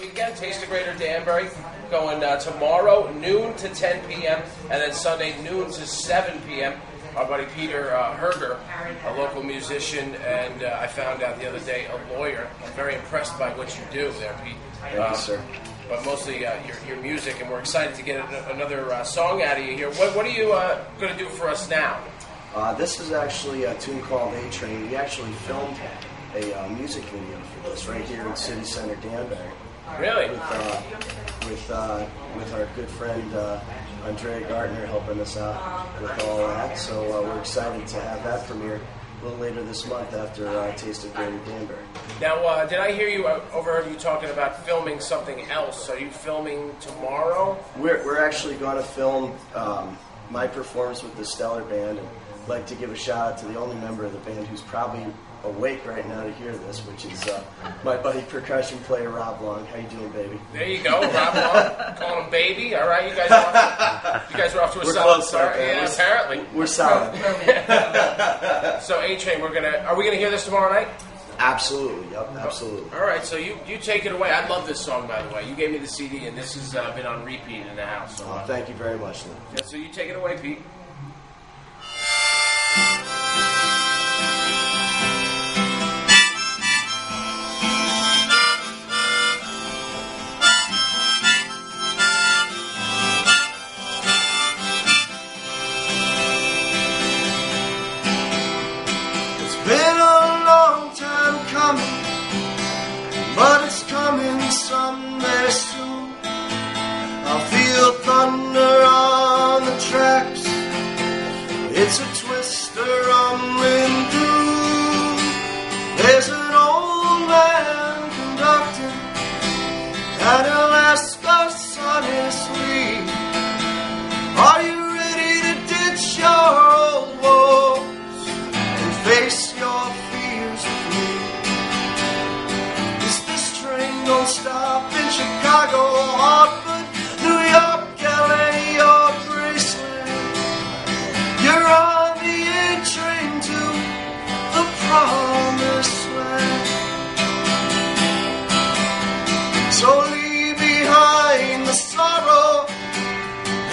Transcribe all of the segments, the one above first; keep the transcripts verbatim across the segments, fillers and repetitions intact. You can get a Taste of Greater Danbury going uh, tomorrow, noon to ten p.m., and then Sunday, noon to seven p.m. Our buddy Peter uh, Herger, a local musician, and uh, I found out the other day, a lawyer. I'm very impressed by what you do there, Pete. Thank uh, you, sir. But mostly uh, your, your music, and we're excited to get another uh, song out of you here. What, what are you uh, going to do for us now? Uh, this is actually a tune called A-Train. We actually filmed a uh, music video for this right here in City Center Danbury. Really? With uh, with, uh, with our good friend uh, Andrea Gardner helping us out with all that. So uh, we're excited to have that premiere a little later this month after uh, Taste of Greater Danbury. Now, uh, did I hear you, I overheard you talking about filming something else? Are you filming tomorrow? We're, we're actually going to film um, my performance with the Stellar Band. And like to give a shout out to the only member of the band who's probably awake right now to hear this, which is uh, my buddy percussion player Rob Long. How you doing, baby? There you go, Rob Long. Calling him baby. All right, you guys. Are off to, you guys are off to a we're solid close, start. Yeah, we're, apparently, we're solid. So, A-Train, we're gonna. Are we gonna hear this tomorrow night? Absolutely. Yep. Absolutely. All right. So you you take it away. I love this song, by the way. You gave me the C D, and this has uh, been on repeat in the house. So oh, much. Thank you very much, Lou. Yeah, so you take it away, Pete. Someday soon I'll feel thunder on the tracks. It's a twister rumbling through. There's an old man conducting and he'll ask us honestly, are you ready to ditch your old woes and face your fears with me? Don't stop in Chicago, Hartford, New York, L A, or Graceland. You're on the A-Train to the promised land. So leave behind the sorrow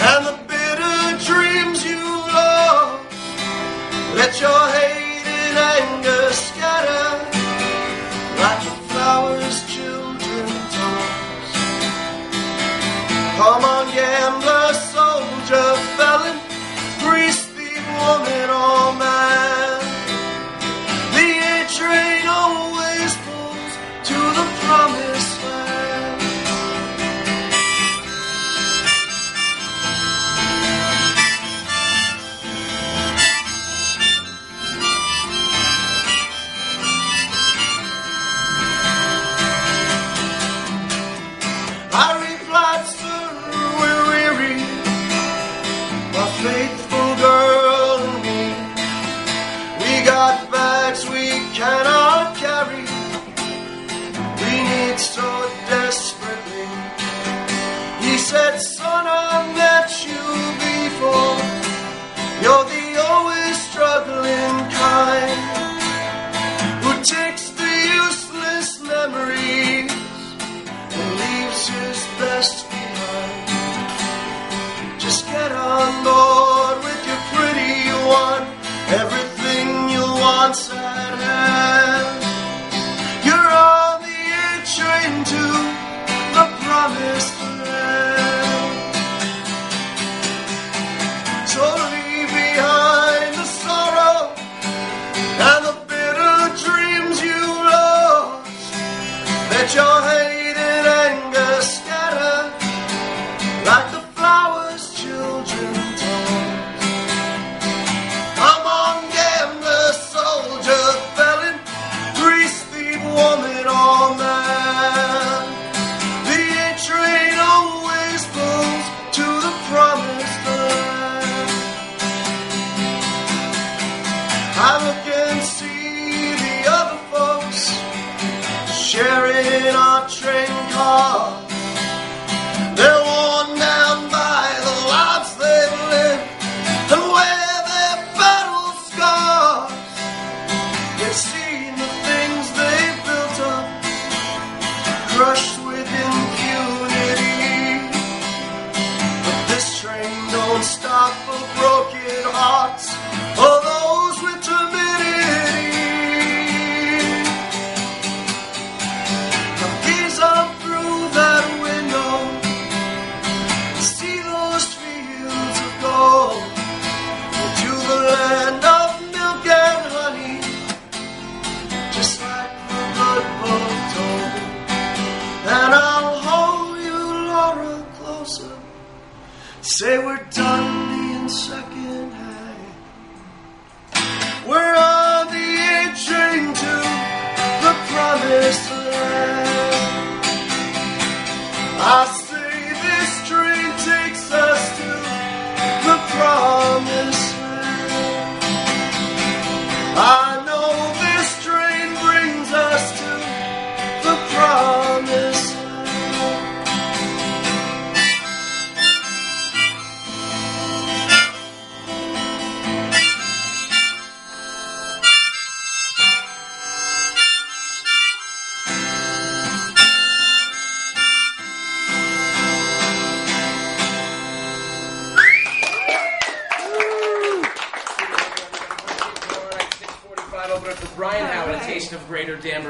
and the bitter dreams you love. Let your hate and anger scatter like the flowers chill. Come on, gambler, soldier, felon, priest, thief, woman, or man. The A-Train always pulls to the promised land. Faithful girl and me, we got bags we cannot carry. We need so desperately. He said, son, I met you before. You're the always struggling kind who takes the useless memories and leaves his best behind. Just get on board. Everything you want's at hand. You're on the A-Train to the promised land. So leave behind the sorrow and the bitter dreams you lost. Let your hate and anger scatter like the flowers children. I look and see the other folks sharing our train car. They're worn down by the lives they've lived and wear their battle scars. They've seen the things they've built up crushed within. not for broken hearts or those with timidity. Now gaze up through that window, see those fields of gold, into the land of milk and honey, just like the blood book told. And I'll hold you, Laura, closer. Say we're done being second hand. We're on the A-Train to the promised land. I say this train takes us to the promised land. I know this train brings us to the promised land. Brian Howard, A Taste of Greater Danbury.